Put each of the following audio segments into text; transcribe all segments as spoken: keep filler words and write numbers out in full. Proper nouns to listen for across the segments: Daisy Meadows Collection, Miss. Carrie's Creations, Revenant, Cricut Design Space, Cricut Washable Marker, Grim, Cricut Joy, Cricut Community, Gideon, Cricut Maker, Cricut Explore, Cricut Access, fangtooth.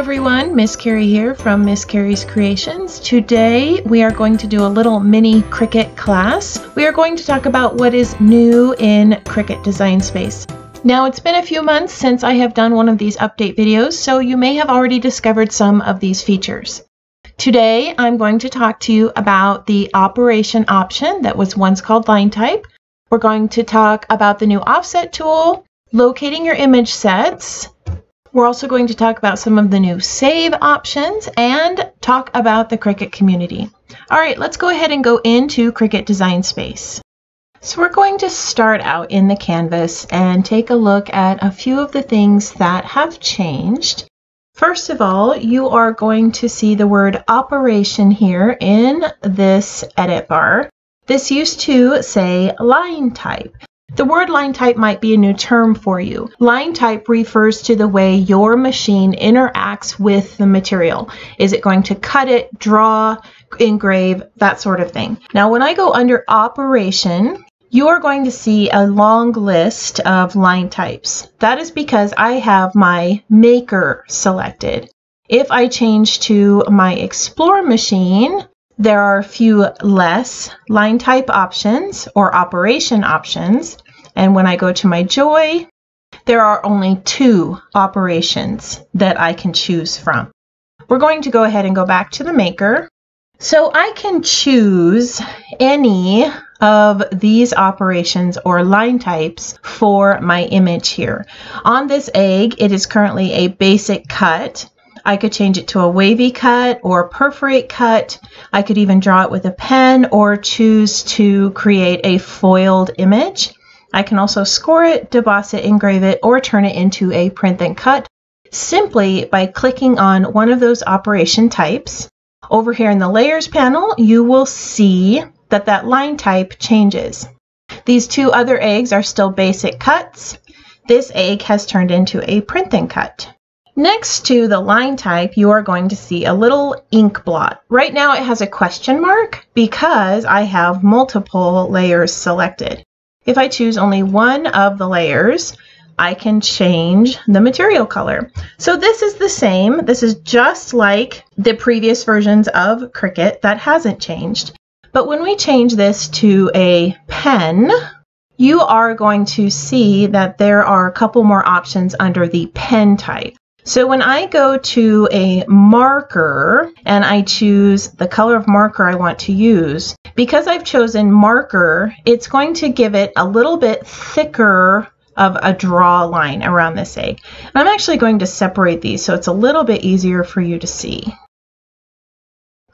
everyone, Miss. Carrie here from Miss. Carrie's Creations. Today we are going to do a little mini Cricut class. We are going to talk about what is new in Cricut Design Space. Now, it's been a few months since I have done one of these update videos, so you may have already discovered some of these features. Today I'm going to talk to you about the operation option that was once called line type. We're going to talk about the new offset tool, locating your image sets. We're also going to talk about some of the new save options and talk about the Cricut community. All right, let's go ahead and go into Cricut Design Space. So we're going to start out in the canvas and take a look at a few of the things that have changed. First of all, you are going to see the word operation here in this edit bar. This used to say line type. The word line type might be a new term for you. Line type refers to the way your machine interacts with the material. Is it going to cut it, draw, engrave, that sort of thing. Now, when I go under operation, you are going to see a long list of line types. That is because I have my Maker selected. If I change to my Explore machine, there are a few less line type options or operation options. And when I go to my Joy, there are only two operations that I can choose from. We're going to go ahead and go back to the Maker. So I can choose any of these operations or line types for my image here. On this egg, it is currently a basic cut. I could change it to a wavy cut or perforate cut. I could even draw it with a pen or choose to create a foiled image. I can also score it, deboss it, engrave it, or turn it into a print and cut simply by clicking on one of those operation types. Over here in the Layers panel, you will see that that line type changes. These two other eggs are still basic cuts. This egg has turned into a print and cut. Next to the line type, you are going to see a little ink blot. Right now it has a question mark because I have multiple layers selected. If I choose only one of the layers, I can change the material color. So this is the same. This is just like the previous versions of Cricut. That hasn't changed. But when we change this to a pen, you are going to see that there are a couple more options under the pen type. So when I go to a marker and I choose the color of marker I want to use, because I've chosen marker, it's going to give it a little bit thicker of a draw line around this egg. And I'm actually going to separate these so it's a little bit easier for you to see.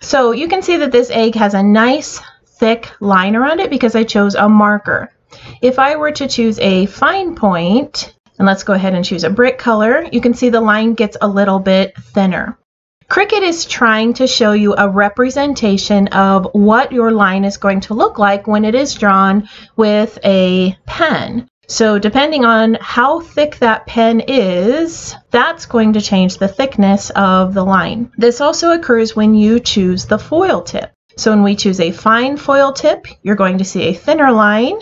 So you can see that this egg has a nice thick line around it because I chose a marker. If I were to choose a fine point, and let's go ahead and choose a brick color, you can see the line gets a little bit thinner. Cricut is trying to show you a representation of what your line is going to look like when it is drawn with a pen. So depending on how thick that pen is, that's going to change the thickness of the line. This also occurs when you choose the foil tip. So when we choose a fine foil tip, you're going to see a thinner line.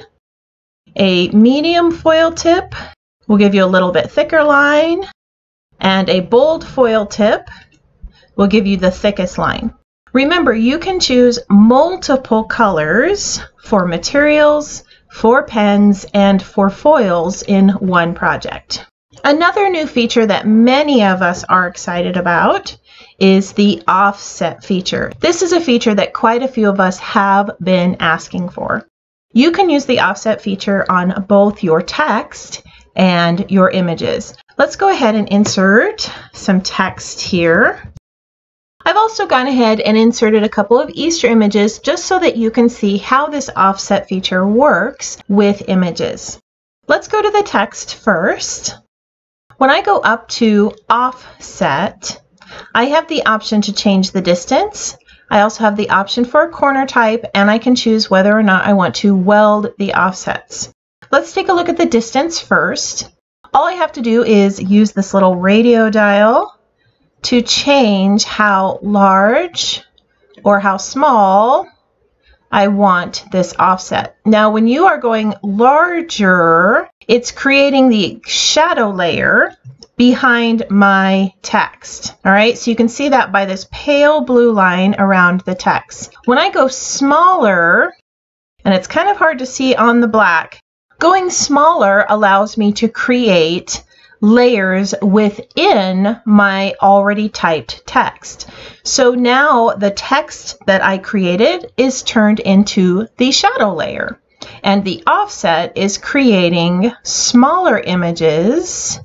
A medium foil tip will give you a little bit thicker line, and a bold foil tip will give you the thickest line. Remember, you can choose multiple colors for materials, for pens, and for foils in one project. Another new feature that many of us are excited about is the offset feature. This is a feature that quite a few of us have been asking for. You can use the offset feature on both your text and your images. Let's go ahead and insert some text here. I've also gone ahead and inserted a couple of Easter images just so that you can see how this offset feature works with images. Let's go to the text first. When I go up to offset, I have the option to change the distance. I also have the option for a corner type, and I can choose whether or not I want to weld the offsets. Let's take a look at the distance first. All I have to do is use this little radio dial to change how large or how small I want this offset. Now, when you are going larger, It's creating the shadow layer behind my text. All right, so you can see that by this pale blue line around the text. When I go smaller, and it's kind of hard to see on the black, going smaller allows me to create layers within my already typed text. So now the text that I created is turned into the shadow layer, and the offset is creating smaller images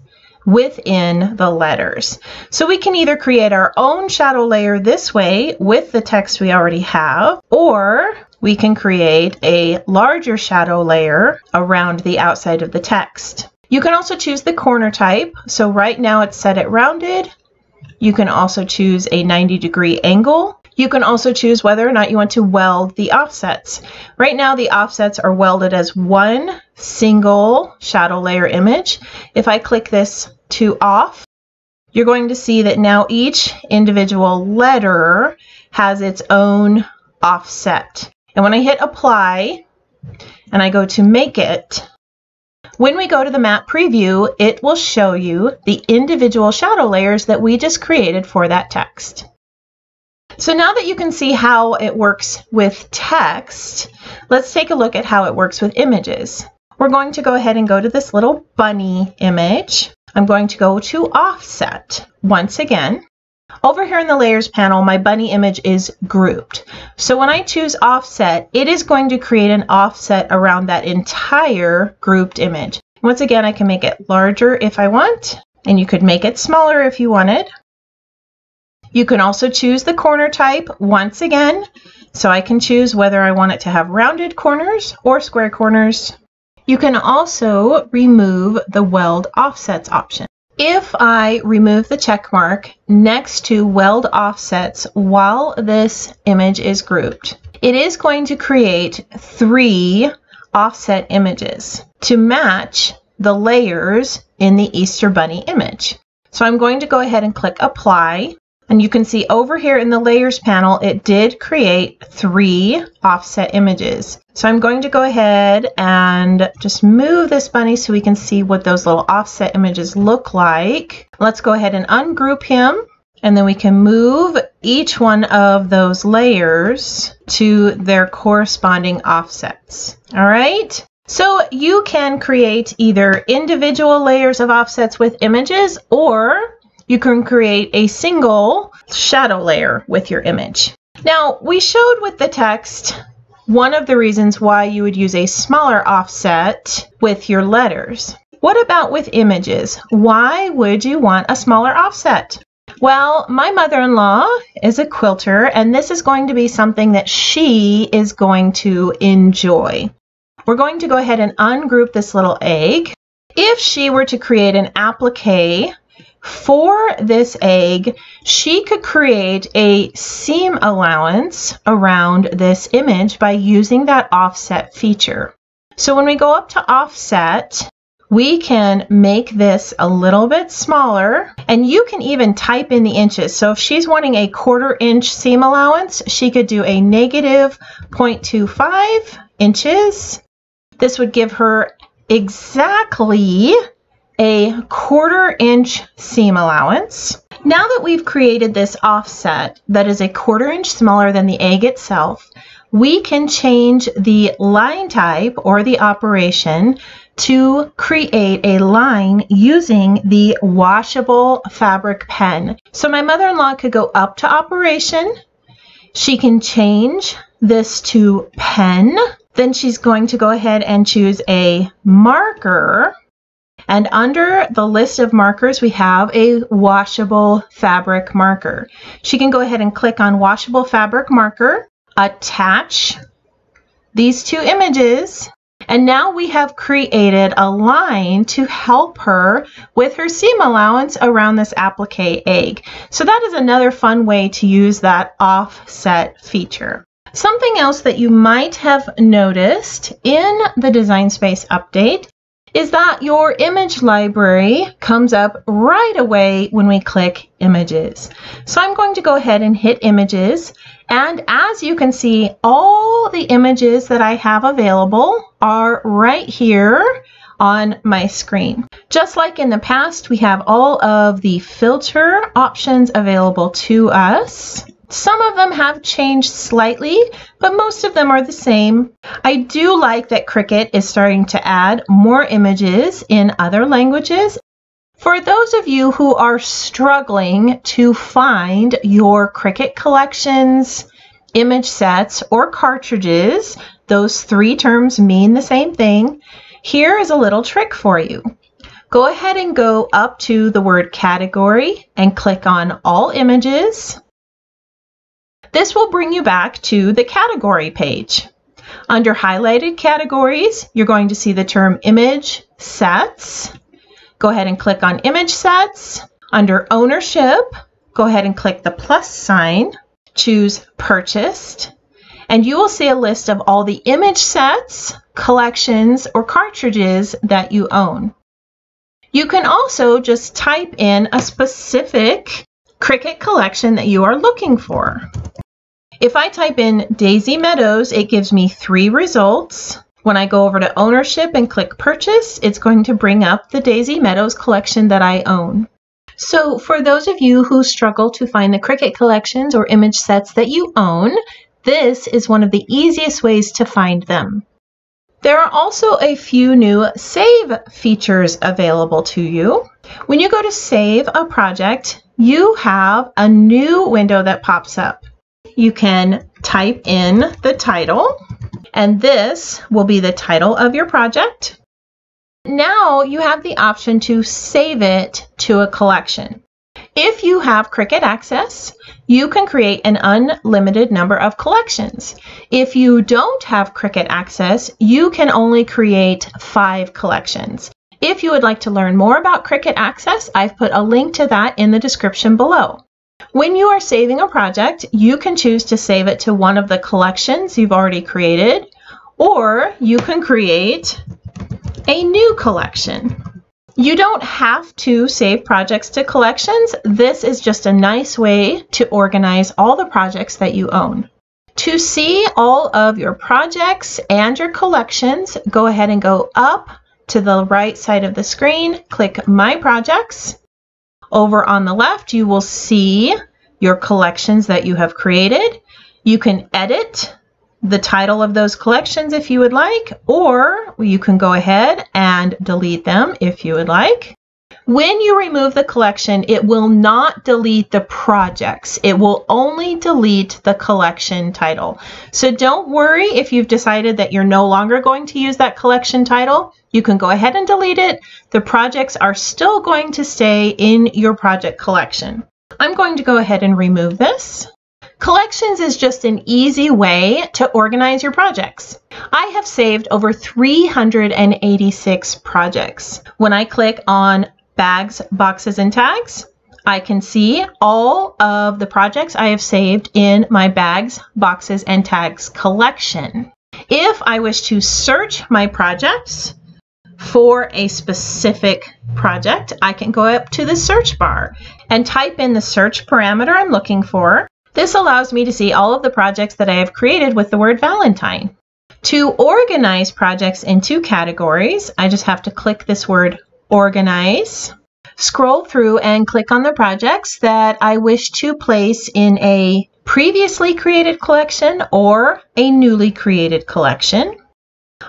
within the letters. So we can either create our own shadow layer this way with the text we already have, or we can create a larger shadow layer around the outside of the text. You can also choose the corner type. So right now it's set at rounded. You can also choose a ninety degree angle. You can also choose whether or not you want to weld the offsets. Right now the offsets are welded as one single shadow layer image. If I click this to off, you're going to see that now each individual letter has its own offset. And when I hit apply and I go to make it, when we go to the map preview, it will show you the individual shadow layers that we just created for that text. So now that you can see how it works with text, let's take a look at how it works with images. We're going to go ahead and go to this little bunny image. I'm going to go to offset once again. Over here in the layers panel, my bunny image is grouped. So when I choose offset, it is going to create an offset around that entire grouped image. Once again, I can make it larger if I want, and you could make it smaller if you wanted. You can also choose the corner type once again. So I can choose whether I want it to have rounded corners or square corners. You can also remove the weld offsets option. If I remove the check mark next to weld offsets while this image is grouped, it is going to create three offset images to match the layers in the Easter Bunny image. So I'm going to go ahead and click apply, and you can see over here in the layers panel, it did create three offset images. So I'm going to go ahead and just move this bunny so we can see what those little offset images look like. Let's go ahead and ungroup him, and then we can move each one of those layers to their corresponding offsets. All right. So you can create either individual layers of offsets with images, or you can create a single shadow layer with your image. Now, we showed with the text one of the reasons why you would use a smaller offset with your letters. What about with images? Why would you want a smaller offset? Well, my mother-in-law is a quilter, and this is going to be something that she is going to enjoy. We're going to go ahead and ungroup this little egg. If she were to create an applique for this egg, she could create a seam allowance around this image by using that offset feature. So when we go up to offset, we can make this a little bit smaller, and you can even type in the inches. So if she's wanting a quarter inch seam allowance, she could do a negative zero point two five inches. This would give her exactly a quarter inch seam allowance. Now that we've created this offset that is a quarter inch smaller than the egg itself, we can change the line type or the operation to create a line using the washable fabric pen. So my mother-in-law could go up to operation. She can change this to pen. Then she's going to go ahead and choose a marker. And under the list of markers, we have a washable fabric marker. She can go ahead and click on washable fabric marker, attach these two images, and now we have created a line to help her with her seam allowance around this applique egg. So that is another fun way to use that offset feature. Something else that you might have noticed in the Design Space update is that your image library comes up right away when we click images. So I'm going to go ahead and hit images, and as you can see, all the images that I have available are right here on my screen. Just like in the past, we have all of the filter options available to us. Some of them have changed slightly, but most of them are the same. I do like that Cricut is starting to add more images in other languages. For those of you who are struggling to find your Cricut collections, image sets, or cartridges, those three terms mean the same thing. Here is a little trick for you. Go ahead and go up to the word category and click on all images. This will bring you back to the category page. Under highlighted categories, you're going to see the term image sets. Go ahead and click on image sets. Under ownership, go ahead and click the plus sign. Choose purchased, and you will see a list of all the image sets, collections, or cartridges that you own. You can also just type in a specific Cricut collection that you are looking for. If I type in Daisy Meadows, it gives me three results. When I go over to ownership and click purchase, it's going to bring up the Daisy Meadows collection that I own. So for those of you who struggle to find the Cricut collections or image sets that you own, this is one of the easiest ways to find them. There are also a few new save features available to you. When you go to save a project, you have a new window that pops up. You can type in the title, and this will be the title of your project. Now you have the option to save it to a collection. If you have Cricut Access, you can create an unlimited number of collections. If you don't have Cricut Access, you can only create five collections. If you would like to learn more about Cricut Access, I've put a link to that in the description below. When you are saving a project, you can choose to save it to one of the collections you've already created, or you can create a new collection. You don't have to save projects to collections. This is just a nice way to organize all the projects that you own. To see all of your projects and your collections, go ahead and go up to the right side of the screen, click My Projects. Over on the left, you will see your collections that you have created. You can edit the title of those collections if you would like, or you can go ahead and delete them if you would like. When you remove the collection, it will not delete the projects. It will only delete the collection title. So don't worry if you've decided that you're no longer going to use that collection title. You can go ahead and delete it. The projects are still going to stay in your project collection. I'm going to go ahead and remove this. Collections is just an easy way to organize your projects. I have saved over three hundred eighty-six projects. When I click on bags, boxes, and tags, I can see all of the projects I have saved in my bags, boxes, and tags collection. If I wish to search my projects for a specific project, I can go up to the search bar and type in the search parameter I'm looking for. This allows me to see all of the projects that I have created with the word Valentine. To organize projects into categories, I just have to click this word Organize, scroll through and click on the projects that I wish to place in a previously created collection or a newly created collection.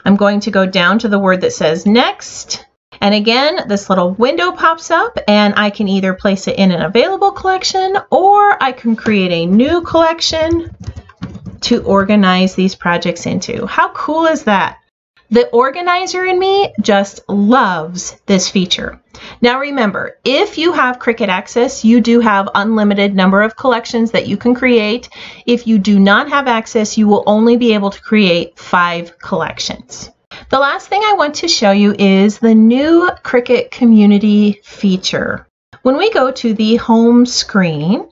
I'm going to go down to the word that says Next, and again this little window pops up and I can either place it in an available collection or I can create a new collection to organize these projects into. How cool is that? The organizer in me just loves this feature. Now remember, if you have Cricut Access, you do have unlimited number of collections that you can create. If you do not have access, you will only be able to create five collections. The last thing I want to show you is the new Cricut community feature. When we go to the home screen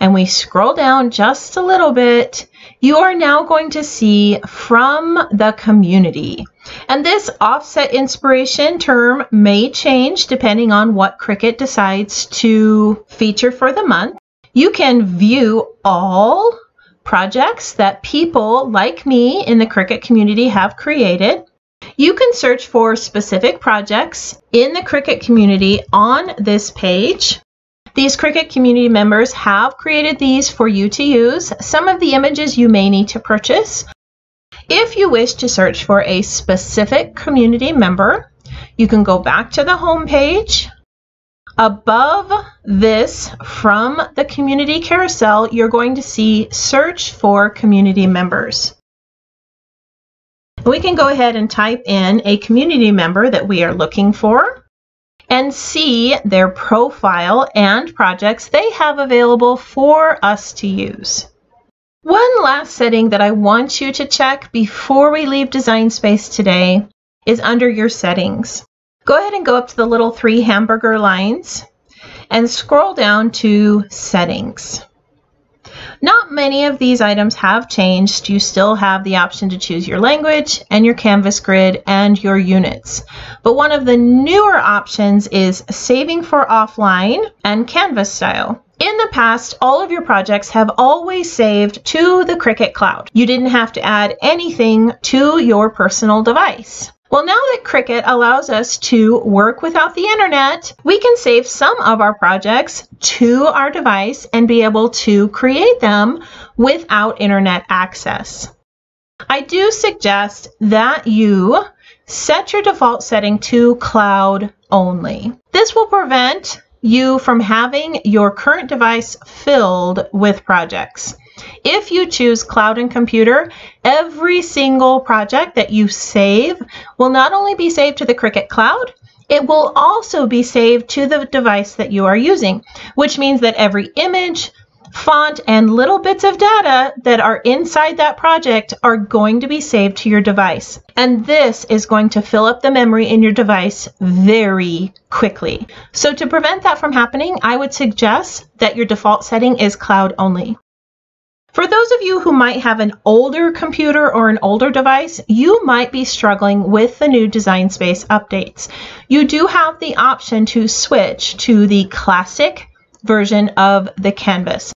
and we scroll down just a little bit, you are now going to see from the community. And this offset inspiration term may change depending on what Cricut decides to feature for the month. You can view all projects that people like me in the Cricut community have created. You can search for specific projects in the Cricut community on this page. These Cricut community members have created these for you to use. Some of the images you may need to purchase. If you wish to search for a specific community member, you can go back to the home page. Above this, from the community carousel, you're going to see search for community members. We can go ahead and type in a community member that we are looking for and see their profile and projects they have available for us to use. One last setting that I want you to check before we leave Design Space today is under your settings. Go ahead and go up to the little three hamburger lines and scroll down to settings. Not many of these items have changed. You still have the option to choose your language and your canvas grid and your units. But one of the newer options is saving for offline and canvas style. In the past, all of your projects have always saved to the Cricut Cloud. You didn't have to add anything to your personal device. Well, now that Cricut allows us to work without the internet, we can save some of our projects to our device and be able to create them without internet access. I do suggest that you set your default setting to cloud only. This will prevent you from having your current device filled with projects. If you choose cloud and computer, every single project that you save will not only be saved to the Cricut Cloud, it will also be saved to the device that you are using, which means that every image, font, and little bits of data that are inside that project are going to be saved to your device. And this is going to fill up the memory in your device very quickly. So to prevent that from happening, I would suggest that your default setting is cloud only. For those of you who might have an older computer or an older device, you might be struggling with the new Design Space updates. You do have the option to switch to the classic version of the canvas.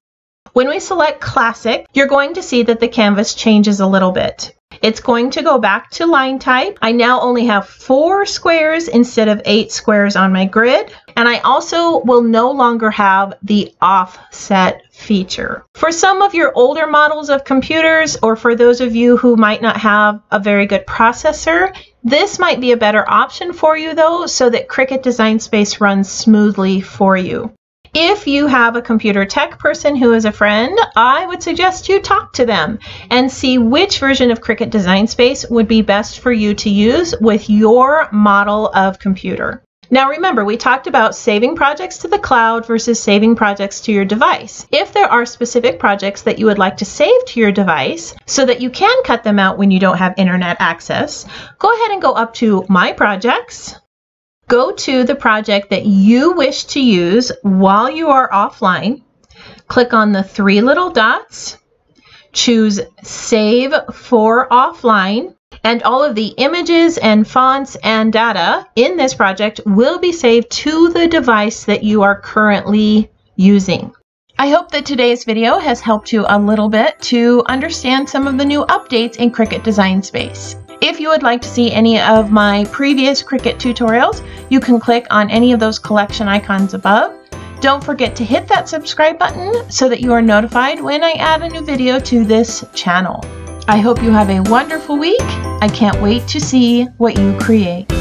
When we select classic, you're going to see that the canvas changes a little bit. It's going to go back to line type. I now only have four squares instead of eight squares on my grid. And I also will no longer have the offset feature. For some of your older models of computers, or for those of you who might not have a very good processor, this might be a better option for you though, so that Cricut Design Space runs smoothly for you. If you have a computer tech person who is a friend, I would suggest you talk to them and see which version of Cricut Design Space would be best for you to use with your model of computer. Now remember, we talked about saving projects to the cloud versus saving projects to your device. If there are specific projects that you would like to save to your device so that you can cut them out when you don't have internet access, go ahead and go up to My Projects. Go to the project that you wish to use while you are offline, click on the three little dots, choose Save for Offline, and all of the images and fonts and data in this project will be saved to the device that you are currently using. I hope that today's video has helped you a little bit to understand some of the new updates in Cricut Design Space. If you would like to see any of my previous Cricut tutorials, you can click on any of those collection icons above. Don't forget to hit that subscribe button so that you are notified when I add a new video to this channel. I hope you have a wonderful week. I can't wait to see what you create.